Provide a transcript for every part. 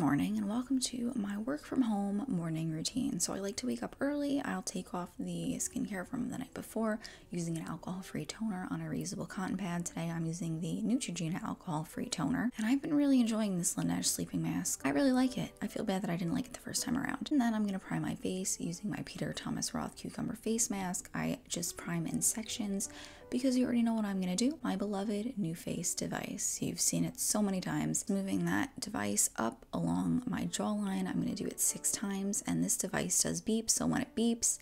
morning and welcome to my work from home morning routine. So I like to wake up early. I'll take off the skincare from the night before using an alcohol-free toner on a reusable cotton pad. Today I'm using the Neutrogena alcohol-free toner, and I've been really enjoying this Laneige sleeping mask. I really like it. I feel bad that I didn't like it the first time around. And then I'm gonna prime my face using my Peter Thomas Roth cucumber face mask. I just prime in sections because you already know what I'm gonna do. My beloved NuFace device. You've seen it so many times. Moving that device up along my jawline, I'm gonna do it 6 times, and this device does beep, so when it beeps,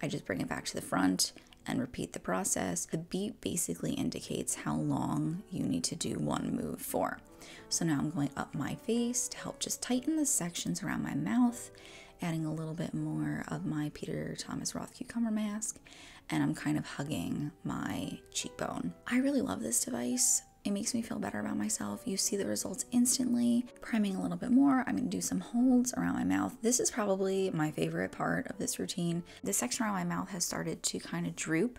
I just bring it back to the front and repeat the process. The beep basically indicates how long you need to do one move for. So now I'm going up my face to help just tighten the sections around my mouth, adding a little bit more of my Peter Thomas Roth cucumber mask, and I'm kind of hugging my cheekbone. I really love this device. It makes me feel better about myself. You see the results instantly. Priming a little bit more, I'm gonna do some holds around my mouth. This is probably my favorite part of this routine. The section around my mouth has started to kind of droop.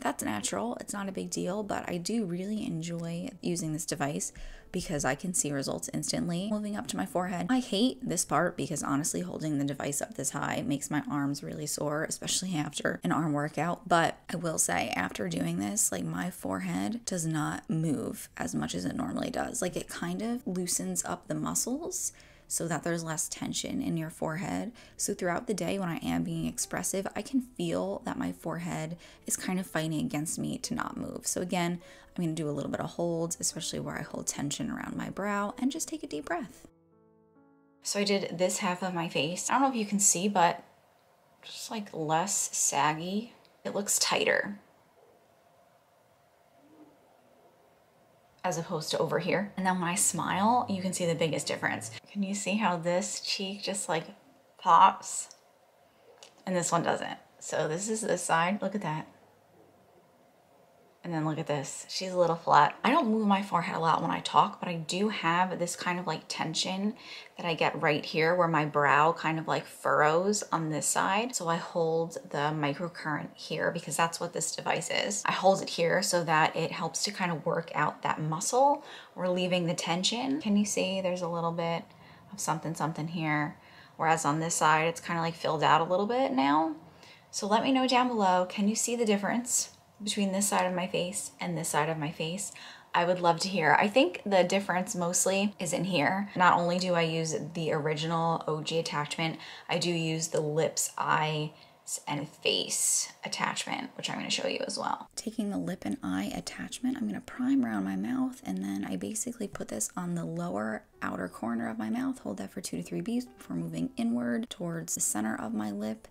That's natural, it's not a big deal, but I do really enjoy using this device because I can see results instantly. Moving up to my forehead, I hate this part because honestly holding the device up this high makes my arms really sore, especially after an arm workout. But I will say after doing this, like my forehead does not move as much as it normally does. Like it kind of loosens up the muscles so that there's less tension in your forehead. So throughout the day when I am being expressive, I can feel that my forehead is kind of fighting against me to not move. So again, I'm gonna do a little bit of holds, especially where I hold tension around my brow, and just take a deep breath. So I did this half of my face. I don't know if you can see, but just like less saggy. It looks tighter, as opposed to over here. And then when I smile, you can see the biggest difference. Can you see how this cheek just like pops? And this one doesn't. So this is this side, look at that. And then look at this, she's a little flat. I don't move my forehead a lot when I talk, but I do have this kind of like tension that I get right here where my brow kind of like furrows on this side. So I hold the microcurrent here because that's what this device is. I hold it here so that it helps to kind of work out that muscle, relieving the tension. Can you see there's a little bit of something here? Whereas on this side, it's kind of like filled out a little bit now. So let me know down below, can you see the difference between this side of my face and this side of my face? I would love to hear. I think the difference mostly is in here. Not only do I use the original OG attachment, I do use the lips, eye, and face attachment, which I'm going to show you as well. Taking the lip and eye attachment, I'm going to prime around my mouth, and then I basically put this on the lower outer corner of my mouth, hold that for 2 to 3 beats before moving inward towards the center of my lip,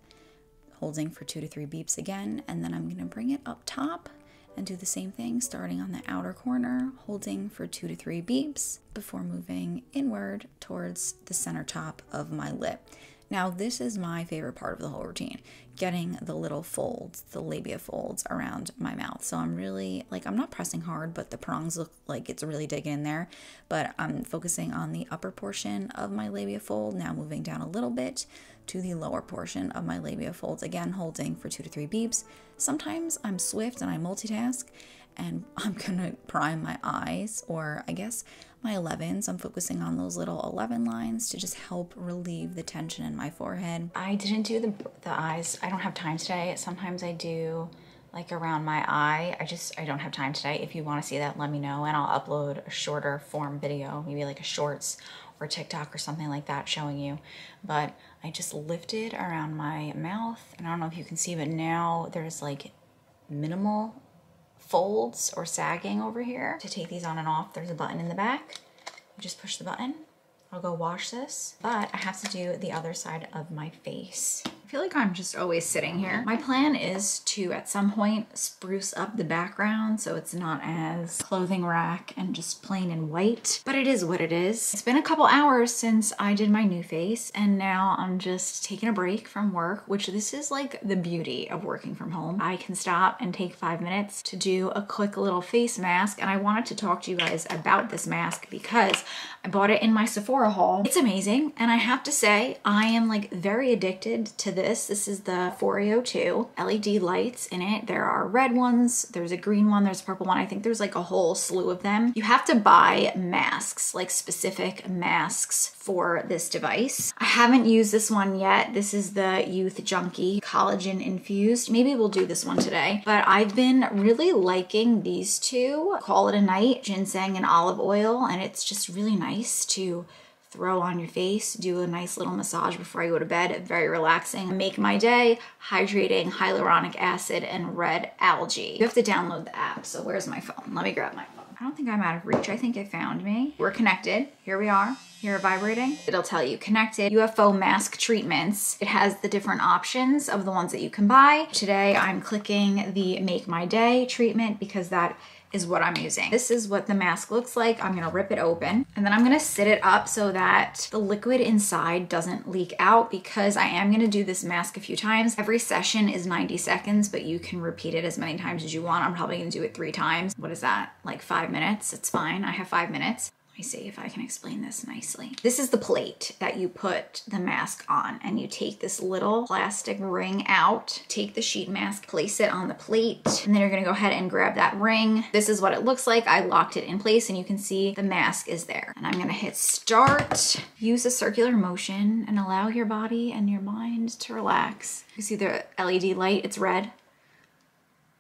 holding for 2 to 3 beeps again, and then I'm gonna bring it up top and do the same thing, starting on the outer corner, holding for 2 to 3 beeps before moving inward towards the center top of my lip. Now, this is my favorite part of the whole routine, getting the little folds, the labia folds around my mouth. So I'm really, like, I'm not pressing hard, but the prongs look like it's really digging in there, but I'm focusing on the upper portion of my labia fold, now moving down a little bit to the lower portion of my labia folds, again, holding for 2 to 3 beeps. Sometimes I'm swift and I multitask, and I'm gonna prime my eyes, or I guess my 11s. I'm focusing on those little 11 lines to just help relieve the tension in my forehead. I didn't do the eyes. I don't have time today. Sometimes I do like around my eye. I don't have time today. If you want to see that, let me know, and I'll upload a shorter form video, maybe like a shorts or TikTok or something like that showing you. But I just lifted around my mouth, and I don't know if you can see, but now there's like minimal folds or sagging over here. To take these on and off, there's a button in the back. You just push the button. I'll go wash this, but I have to do the other side of my face. I feel like I'm just always sitting here. My plan is to, at some point, spruce up the background so it's not as clothing rack and just plain and white, but it is what it is. It's been a couple hours since I did my NuFace, and now I'm just taking a break from work, which this is like the beauty of working from home. I can stop and take 5 minutes to do a quick little face mask, and I wanted to talk to you guys about this mask because I bought it in my Sephora haul. It's amazing, and I have to say, I am like very addicted to this this. This is the Foreo 2 LED lights in it. There are red ones, there's a green one, there's a purple one. I think there's like a whole slew of them. You have to buy masks, like specific masks for this device. I haven't used this one yet. This is the Youth Junkie collagen infused. Maybe we'll do this one today, but I've been really liking these two. Call it a night, ginseng and olive oil, and it's just really nice to throw on your face, do a nice little massage before I go to bed, very relaxing. Make my day hydrating hyaluronic acid and red algae. You have to download the app, so where's my phone? Let me grab my phone. I don't think I'm out of reach, I think it found me. We're connected, here we are. You're vibrating. It'll tell you connected UFO mask treatments. It has the different options of the ones that you can buy. Today I'm clicking the Make My Day treatment because that is what I'm using. This is what the mask looks like. I'm gonna rip it open and then I'm gonna sit it up so that the liquid inside doesn't leak out, because I am gonna do this mask a few times. Every session is 90 seconds, but you can repeat it as many times as you want. I'm probably gonna do it 3 times. What is that? Like 5 minutes? It's fine, I have 5 minutes. Let me see if I can explain this nicely. This is the plate that you put the mask on, and you take this little plastic ring out, take the sheet mask, place it on the plate, and then you're gonna go ahead and grab that ring. This is what it looks like. I locked it in place and you can see the mask is there. And I'm gonna hit start. Use a circular motion and allow your body and your mind to relax. You see the LED light, it's red.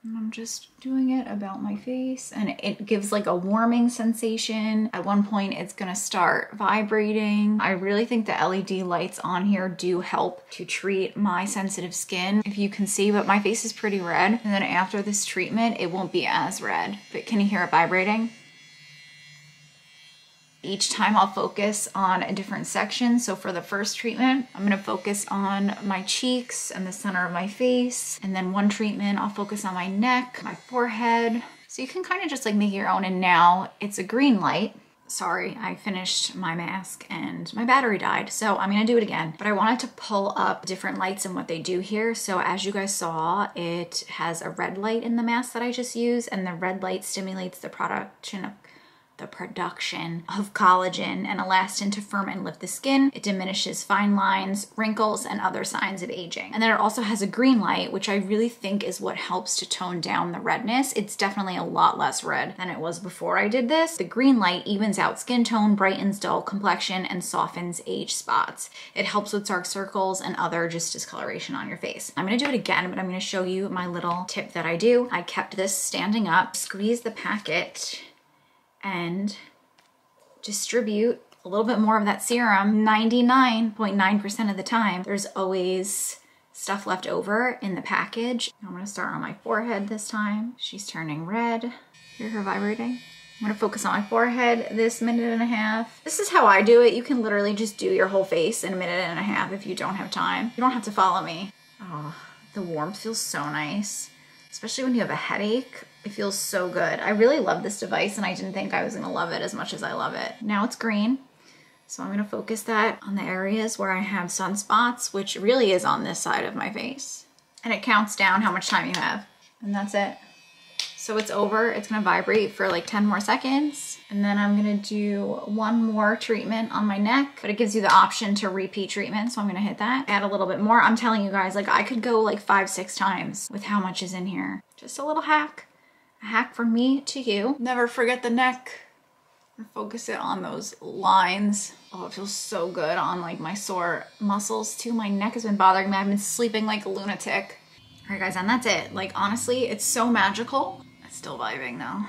And I'm just doing it about my face, and it gives like a warming sensation. At one point it's gonna start vibrating. I really think the LED lights on here do help to treat my sensitive skin. If you can see, but my face is pretty red, and then after this treatment it won't be as red. But can you hear it vibrating? Each time I'll focus on a different section. So for the first treatment, I'm gonna focus on my cheeks and the center of my face. And then one treatment, I'll focus on my neck, my forehead. So you can kind of just like make your own, and now it's a green light. Sorry, I finished my mask and my battery died, so I'm gonna do it again. But I wanted to pull up different lights and what they do here. So as you guys saw, it has a red light in the mask that I just used, and the red light stimulates the production of collagen and elastin to firm and lift the skin. It diminishes fine lines, wrinkles, and other signs of aging. And then it also has a green light, which I really think is what helps to tone down the redness. It's definitely a lot less red than it was before I did this. The green light evens out skin tone, brightens dull complexion, and softens age spots. It helps with dark circles and other just discoloration on your face. I'm gonna do it again, but I'm gonna show you my little tip that I do. I kept this standing up, squeeze the packet, and distribute a little bit more of that serum. 99.9% of the time, there's always stuff left over in the package. I'm gonna start on my forehead this time. She's turning red. Hear her vibrating? I'm gonna focus on my forehead this 1.5 minutes. This is how I do it. You can literally just do your whole face in 1.5 minutes if you don't have time. You don't have to follow me. Oh, the warmth feels so nice, especially when you have a headache. It feels so good. I really love this device, and I didn't think I was gonna love it as much as I love it. Now it's green, so I'm gonna focus that on the areas where I have sunspots, which really is on this side of my face. And it counts down how much time you have. And that's it. So it's over. It's gonna vibrate for like 10 more seconds. And then I'm gonna do one more treatment on my neck, but it gives you the option to repeat treatment. So I'm gonna hit that, add a little bit more. I'm telling you guys, like I could go like 5, 6 times with how much is in here. Just a little hack. A hack from me to you. Never forget the neck. Focus it on those lines. Oh, it feels so good on like my sore muscles too. My neck has been bothering me. I've been sleeping like a lunatic. All right guys, and that's it. Like honestly, it's so magical. It's still vibing though.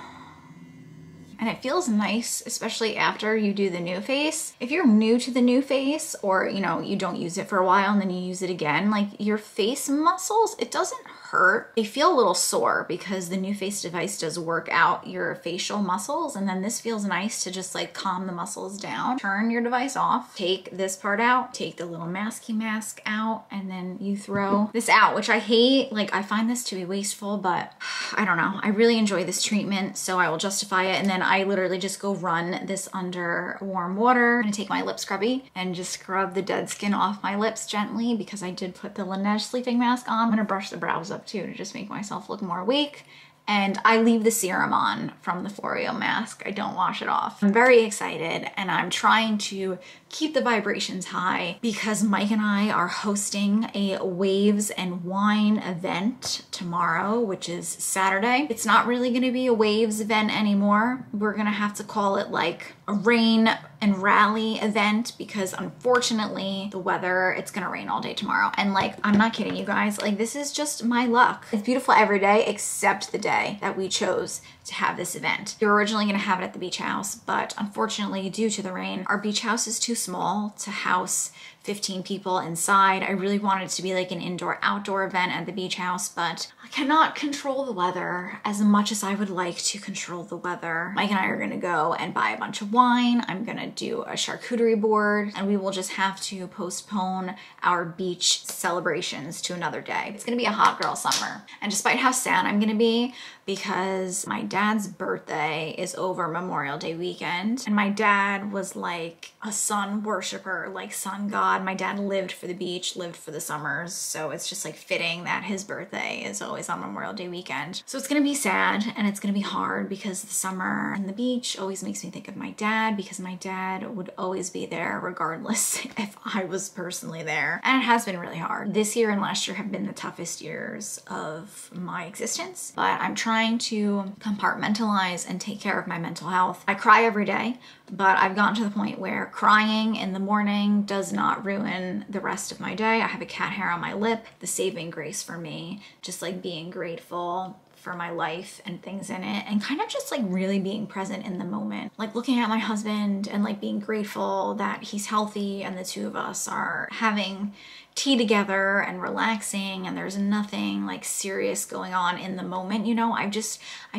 And it feels nice, especially after you do the NuFace. If you're new to the NuFace, or you know, you don't use it for a while and then you use it again, like your face muscles, it doesn't hurt. They feel a little sore because the NuFace device does work out your facial muscles, and then this feels nice to just like calm the muscles down. Turn your device off, take this part out, take the little masky mask out, and then you throw this out, which I hate. Like I find this to be wasteful, but I don't know. I really enjoy this treatment, so I will justify it. And then I literally just go run this under warm water. I'm gonna take my lip scrubby and just scrub the dead skin off my lips gently, because I did put the Laneige sleeping mask on. I'm gonna brush the brows up too to just make myself look more awake. And I leave the serum on from the Foreo mask. I don't wash it off. I'm very excited, and I'm trying to keep the vibrations high because Mike and I are hosting a Waves and Wine event tomorrow, which is Saturday. It's not really going to be a Waves event anymore. We're going to have to call it like a rain and rally event because unfortunately the weather, it's gonna rain all day tomorrow. And like, I'm not kidding you guys, like this is just my luck. It's beautiful every day except the day that we chose to have this event. We were originally gonna have it at the beach house, but unfortunately due to the rain, our beach house is too small to house 15 people inside. I really wanted it to be like an indoor-outdoor event at the beach house, but I cannot control the weather as much as I would like to control the weather. Mike and I are gonna go and buy a bunch of wine. I'm gonna do a charcuterie board, and we will just have to postpone our beach celebrations to another day. It's gonna be a hot girl summer. And despite how sad I'm gonna be, because my dad's birthday is over Memorial Day weekend, and my dad was like a sun worshiper, like sun god. My dad lived for the beach, lived for the summers, so it's just like fitting that his birthday is always on Memorial Day weekend. So it's gonna be sad and it's gonna be hard because the summer and the beach always makes me think of my dad, because my dad would always be there regardless if I was personally there. And it has been really hard. This year and last year have been the toughest years of my existence, but I'm trying to compartmentalize and take care of my mental health. I cry every day, but I've gotten to the point where crying in the morning does not ruin the rest of my day. I have a cat hair on my lip. The saving grace for me, just like being grateful for my life and things in it, and kind of just like really being present in the moment, like looking at my husband and like being grateful that he's healthy and the two of us are having tea together and relaxing, and there's nothing like serious going on in the moment. You know, I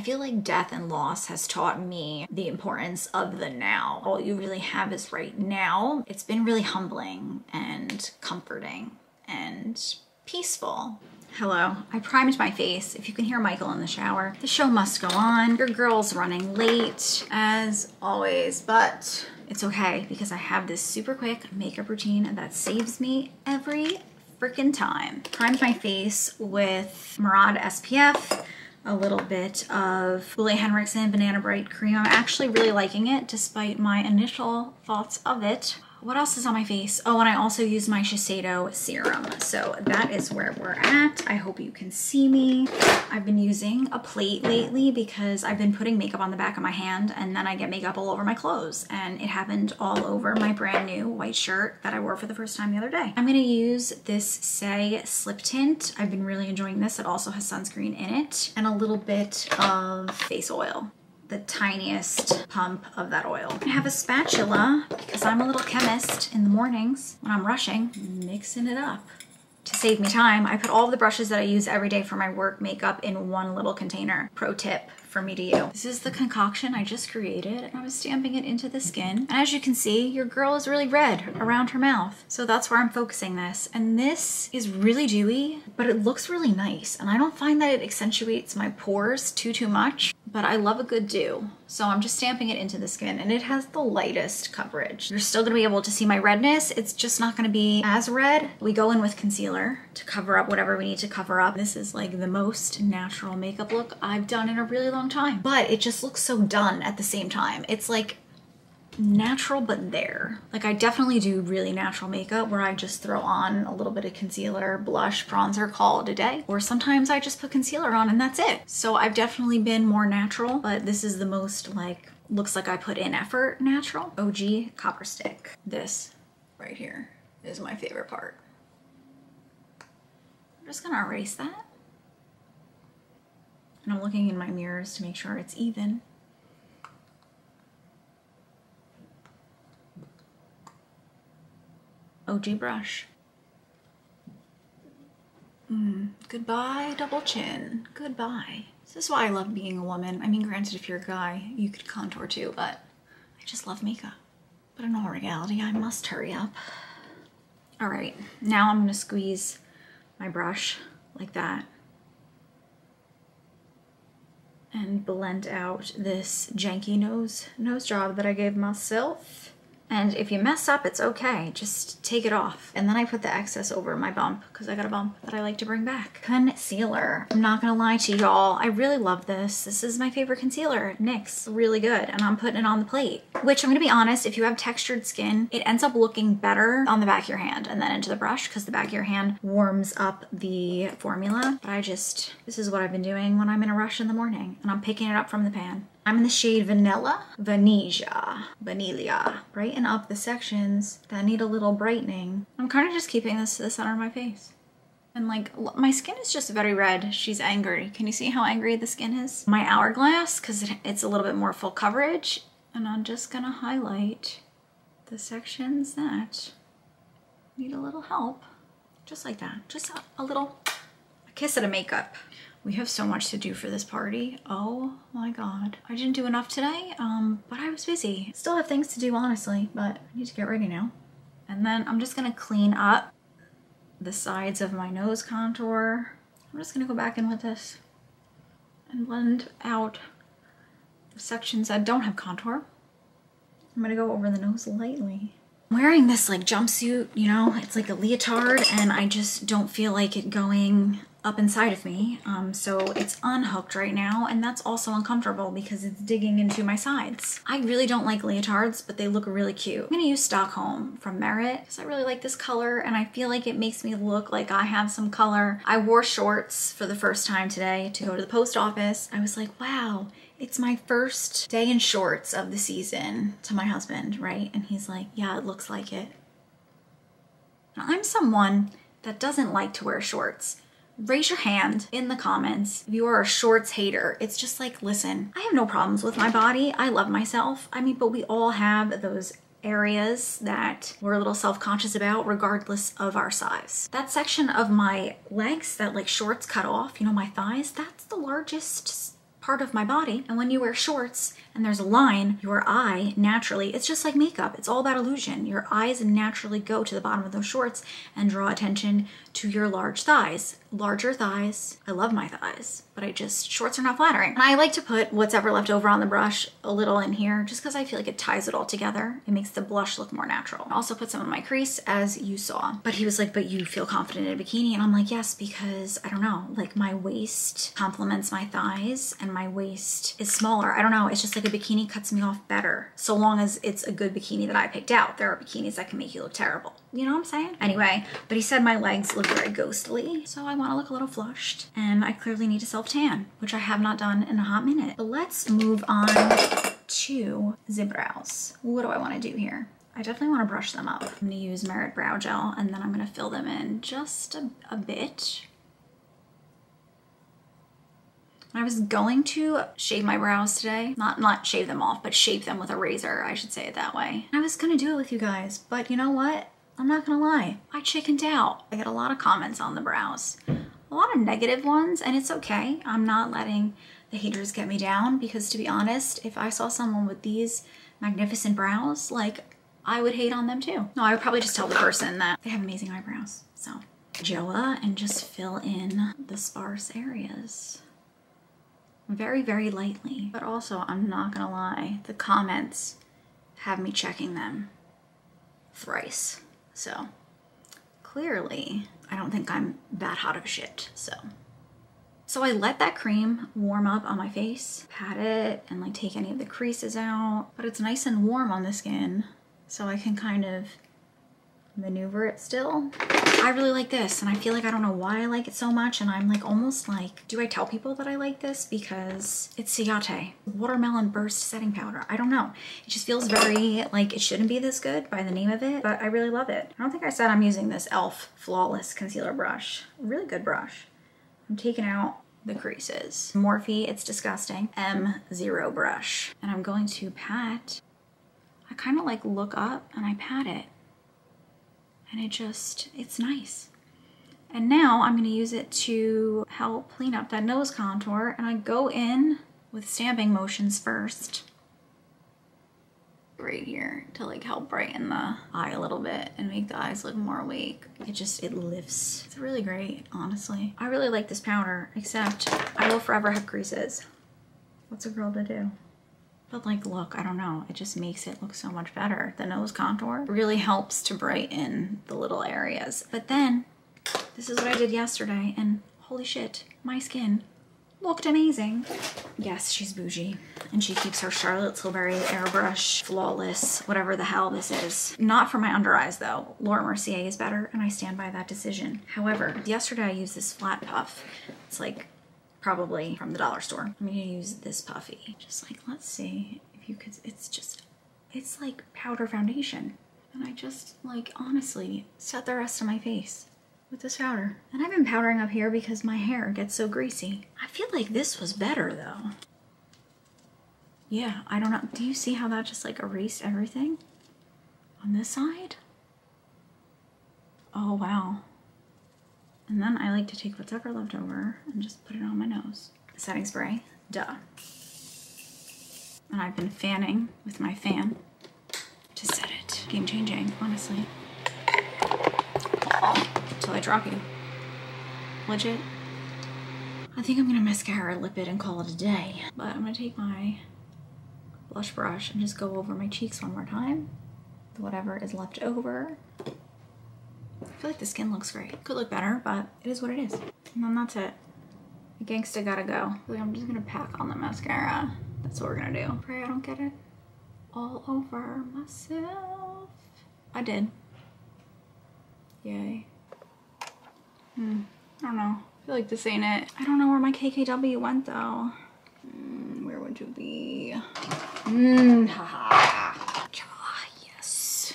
feel like death and loss has taught me the importance of the now. All you really have is right now. It's been really humbling and comforting and peaceful. Hello, I primed my face. If you can hear Michael in the shower, the show must go on. Your girl's running late as always, but it's okay because I have this super quick makeup routine that saves me every freaking time. Primed my face with Murad SPF, a little bit of Ole Henriksel Banana Bright Cream. I'm actually really liking it despite my initial thoughts of it. What else is on my face? Oh, and I also use my Shiseido serum. So that is where we're at. I hope you can see me. I've been using a plate lately because I've been putting makeup on the back of my hand and then I get makeup all over my clothes. And it happened all over my brand new white shirt that I wore for the first time the other day. I'm gonna use this Saie Slip Tint. I've been really enjoying this. It also has sunscreen in it and a little bit of face oil. The tiniest pump of that oil. I have a spatula because I'm a little chemist in the mornings when I'm rushing, mixing it up. To save me time, I put all of the brushes that I use every day for my work makeup in one little container. Pro tip from me to you. This is the concoction I just created and I was stamping it into the skin. And as you can see, your girl is really red around her mouth. So that's where I'm focusing this. And this is really dewy, but it looks really nice. And I don't find that it accentuates my pores too much, but I love a good dew. So I'm just stamping it into the skin and it has the lightest coverage. You're still gonna be able to see my redness. It's just not gonna be as red. We go in with concealer to cover up whatever we need to cover up. This is like the most natural makeup look I've done in a really long time, but it just looks so done at the same time. It's like natural, but there. Like I definitely do really natural makeup where I just throw on a little bit of concealer, blush, bronzer, call it a day. Or sometimes I just put concealer on and that's it. So I've definitely been more natural, but this is the most like, looks like I put in effort natural. OG Copper Stick. This right here is my favorite part. I'm just gonna erase that. And I'm looking in my mirrors to make sure it's even. OG brush. Goodbye, double chin. Goodbye. This is why I love being a woman. I mean, granted, if you're a guy, you could contour too, but I just love makeup. But in all reality, I must hurry up. All right, now I'm gonna squeeze my brush like that and blend out this janky nose job that I gave myself. And if you mess up, it's okay, just take it off. And then I put the excess over my bump because I got a bump that I like to bring back. Concealer. I'm not gonna lie to y'all, I really love this. This is my favorite concealer, NYX, really good. And I'm putting it on the plate, which I'm gonna be honest, if you have textured skin, it ends up looking better on the back of your hand and then into the brush because the back of your hand warms up the formula. But I just, this is what I've been doing when I'm in a rush in the morning and I'm picking it up from the pan. I'm in the shade Vanilla, Vanilla. Brighten up the sections that need a little brightening. I'm kind of just keeping this to the center of my face. And like, my skin is just very red. She's angry. Can you see how angry the skin is? My Hourglass, because it's a little bit more full coverage. And I'm just gonna highlight the sections that need a little help. Just like that, just a little kiss of makeup. We have so much to do for this party. Oh my God. I didn't do enough today, but I was busy. Still have things to do, honestly, but I need to get ready now. And then I'm just gonna clean up the sides of my nose contour. I'm just gonna go back in with this and blend out the sections that don't have contour. I'm gonna go over the nose lightly. I'm wearing this like jumpsuit, you know, it's like a leotard, and I just don't feel like it going up inside of me, so it's unhooked right now, and that's also uncomfortable because it's digging into my sides. I really don't like leotards, but they look really cute. I'm gonna use Stockholm from MERIT because I really like this color and I feel like it makes me look like I have some color. I wore shorts for the first time today to go to the post office. I was like, wow, it's my first day in shorts of the season, to my husband, right? And he's like, yeah, it looks like it. Now, I'm someone that doesn't like to wear shorts. Raise your hand in the comments if you are a shorts hater. It's just like, listen, I have no problems with my body. I love myself. I mean, but we all have those areas that we're a little self-conscious about regardless of our size. That section of my legs that like shorts cut off, you know, my thighs, that's the largest part of my body. And when you wear shorts and there's a line, your eye naturally, it's just like makeup, it's all about illusion. Your eyes naturally go to the bottom of those shorts and draw attention to your large thighs. Larger thighs, I love my thighs, but I just, shorts are not flattering. And I like to put what's ever left over on the brush a little in here just because I feel like it ties it all together. It makes the blush look more natural. I also put some in my crease, as you saw. But he was like, but you feel confident in a bikini? And I'm like, yes, because I don't know, like my waist complements my thighs and my waist is smaller. I don't know, it's just like a bikini cuts me off better so long as it's a good bikini that I picked out. There are bikinis that can make you look terrible, you know what I'm saying? Anyway, but he said my legs look very ghostly, so I want to look a little flushed, and I clearly need to self tan, which I have not done in a hot minute. But let's move on to the brows. What do I want to do here? I definitely want to brush them up. I'm going to use MERIT brow gel, and then I'm going to fill them in just a bit. I was going to shave my brows today. Not shave them off, but shape them with a razor. I should say it that way. I was gonna do it with you guys, but you know what? I'm not gonna lie. I chickened out. I get a lot of comments on the brows. A lot of negative ones, and it's okay. I'm not letting the haters get me down because, to be honest, if I saw someone with these magnificent brows, like, I would hate on them too. No, I would probably just tell the person that they have amazing eyebrows, so. Joa, and just fill in the sparse areas. Very, very lightly. But also, I'm not gonna lie, the comments have me checking them thrice. So clearly, I don't think I'm that hot of shit, so I let that cream warm up on my face, pat it, and like take any of the creases out. But it's nice and warm on the skin, so I can kind of maneuver it still. I really like this, and I feel like I don't know why I like it so much, and I'm like almost like, do I tell people that I like this? Because it's Saie watermelon burst setting powder. I don't know, it just feels very like it shouldn't be this good by the name of it, but I really love it. I don't think I said I'm using this e.l.f. flawless concealer brush. Really good brush. I'm taking out the creases. Morphe, it's disgusting, M0 brush, and I'm going to pat. I kind of like look up and I pat it. And it just, it's nice. And now I'm gonna use it to help clean up that nose contour, and I go in with stamping motions first. Right here to like help brighten the eye a little bit and make the eyes look more awake. It lifts. It's really great, honestly. I really like this powder, except I will forever have creases. What's a girl to do? But like, look, I don't know, it just makes it look so much better. The nose contour really helps to brighten the little areas. But then this is what I did yesterday, and holy shit, my skin looked amazing. Yes, she's bougie, and she keeps her Charlotte Tilbury airbrush flawless, whatever the hell this is. Not for my under eyes though. Laura Mercier is better, and I stand by that decision. However, yesterday I used this flat puff. It's like probably from the dollar store. I'm gonna use this puffy. Just like, let's see if you could, it's just, it's like powder foundation. And I just like honestly set the rest of my face with this powder. And I've been powdering up here because my hair gets so greasy. I feel like this was better though. Yeah, I don't know. Do you see how that just like erased everything on this side? Oh wow. And then I like to take what's ever left over and just put it on my nose. Setting spray, duh. And I've been fanning with my fan to set it. Game changing, honestly. Till I drop you. Legit. I think I'm gonna mascara, lip it, and call it a day. But I'm gonna take my blush brush and just go over my cheeks one more time. Whatever is left over. I feel like the skin looks great. Could look better, but it is what it is. And then that's it. The gangsta gotta go. I'm just gonna pack on the mascara. That's what we're gonna do. Pray I don't get it all over myself. I did. Yay. I don't know. I feel like this ain't it. I don't know where my KKW went though. Where would you be? Haha. Yes.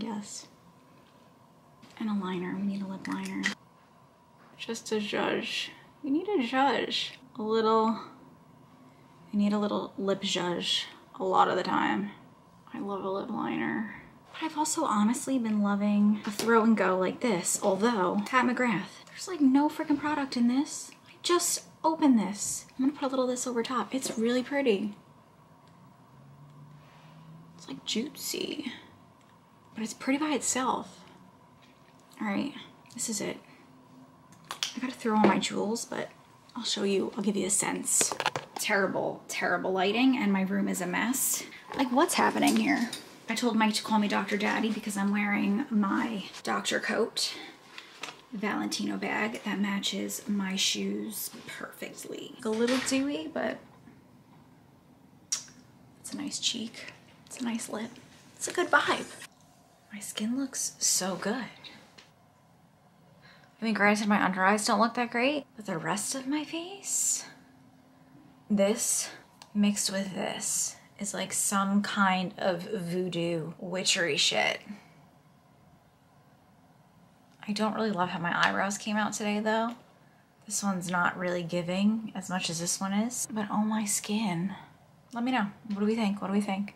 Yes. And a liner. We need a lip liner. Just a zhuzh. We need a zhuzh. A little. I need a little lip zhuzh a lot of the time. I love a lip liner. I've also honestly been loving a throw and go like this, although Pat McGrath, there's like no freaking product in this. I just opened this. I'm gonna put a little of this over top. It's really pretty. It's like juicy, but it's pretty by itself. All right, this is it. I gotta throw on my jewels, but I'll show you, I'll give you a sense. Terrible, terrible lighting, and my room is a mess. Like, what's happening here? I told Mike to call me Dr. Daddy because I'm wearing my doctor coat, Valentino bag that matches my shoes perfectly. A little dewy, but it's a nice cheek. It's a nice lip. It's a good vibe. My skin looks so good. I mean, granted, my under eyes don't look that great, but the rest of my face, this mixed with this, is like some kind of voodoo witchery shit. I don't really love how my eyebrows came out today though. This one's not really giving as much as this one is, but oh my skin. Let me know, what do we think, what do we think?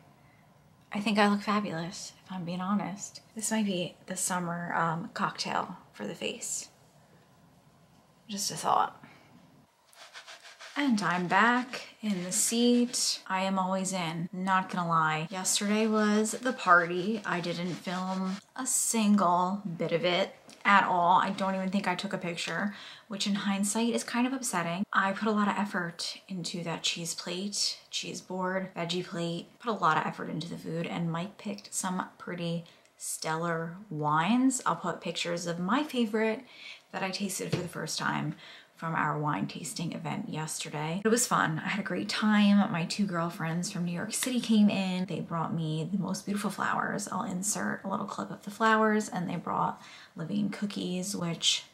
I think I look fabulous, if I'm being honest. This might be the summer cocktail for the face. Just a thought. And I'm back in the seat. I am always in, not gonna lie. Yesterday was the party. I didn't film a single bit of it at all. I don't even think I took a picture, which in hindsight is kind of upsetting. I put a lot of effort into that cheese plate, cheese board, veggie plate, put a lot of effort into the food, and Mike picked some pretty stellar wines. I'll put pictures of my favorite that I tasted for the first time from our wine tasting event yesterday. It was fun. I had a great time. My two girlfriends from New York City came in. They brought me the most beautiful flowers. I'll insert a little clip of the flowers, and they brought Levain cookies, which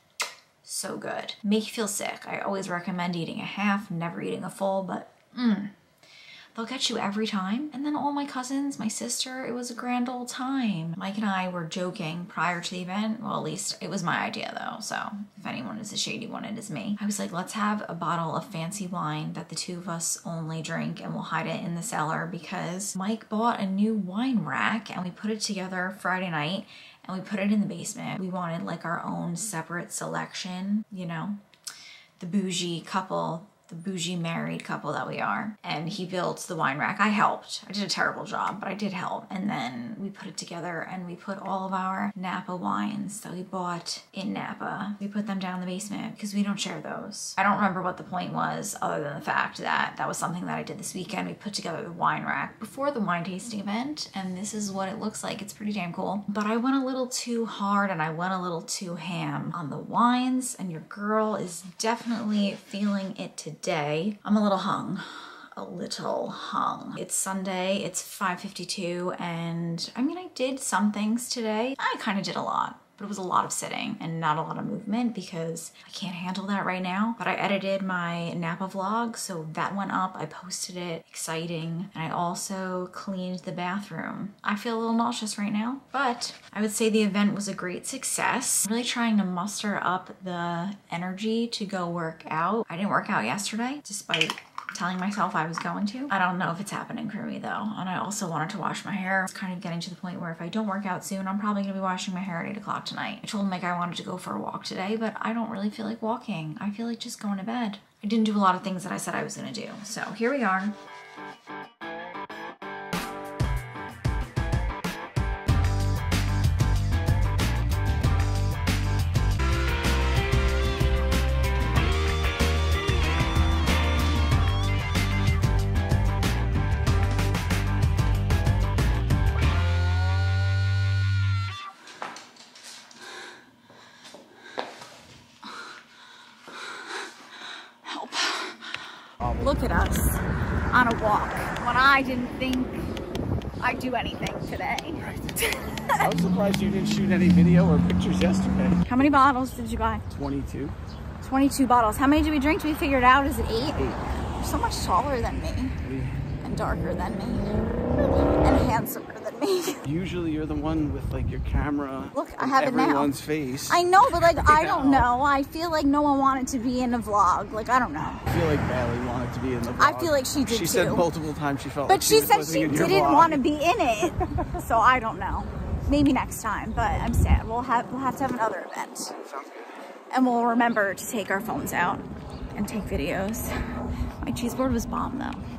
so good. Make you feel sick. I always recommend eating a half, never eating a full, but they'll get you every time. And then all my cousins, my sister, it was a grand old time. Mike and I were joking prior to the event. Well, at least it was my idea though. So if anyone is a shady one, it is me. I was like, let's have a bottle of fancy wine that the two of us only drink, and we'll hide it in the cellar, because Mike bought a new wine rack and we put it together Friday night and we put it in the basement. We wanted like our own separate selection, you know, the bougie couple the bougie married couple that we are. And he builds the wine rack. I helped. I did a terrible job, but I did help. And then we put it together and we put all of our Napa wines that we bought in Napa, we put them down in the basement because we don't share those. I don't remember what the point was other than the fact that that was something that I did this weekend. We put together the wine rack before the wine tasting event, and this is what it looks like. It's pretty damn cool. But I went a little too hard and I went a little too ham on the wines, and your girl is definitely feeling it today. I'm a little hung. It's Sunday, it's 5:52, and I mean, I did some things today. I kind of did a lot, but it was a lot of sitting and not a lot of movement because I can't handle that right now. But I edited my Napa vlog, so that went up. I posted it, exciting. And I also cleaned the bathroom. I feel a little nauseous right now, but I would say the event was a great success. I'm really trying to muster up the energy to go work out. I didn't work out yesterday, despite telling myself I was going to. I don't know if it's happening for me though. And I also wanted to wash my hair. It's kind of getting to the point where if I don't work out soon, I'm probably gonna be washing my hair at 8 o'clock tonight. I told Mike I wanted to go for a walk today, but I don't really feel like walking. I feel like just going to bed. I didn't do a lot of things that I said I was gonna do. So here we are. Look at us on a walk when I didn't think I'd do anything today. Right. I was surprised you didn't shoot any video or pictures yesterday. How many bottles did you buy? 22. 22 bottles. How many did we drink? Did we figure it out? Is it 8? 8. You're so much taller than me. 8. And darker than me. And handsomer than me. Usually you're the one with like your camera. Look, I have it now. Everyone's face. I know, but like, I don't know. I feel like no one wanted to be in a vlog. Like, I don't know. I feel like Bailey wanted to be in the vlog. I feel like she did too. She said multiple times she felt like she was living in your vlog. But she said she didn't want to be in it. So I don't know. Maybe next time, but I'm sad. We'll have to have another event. Sounds good. And we'll remember to take our phones out and take videos. My cheese board was bomb though.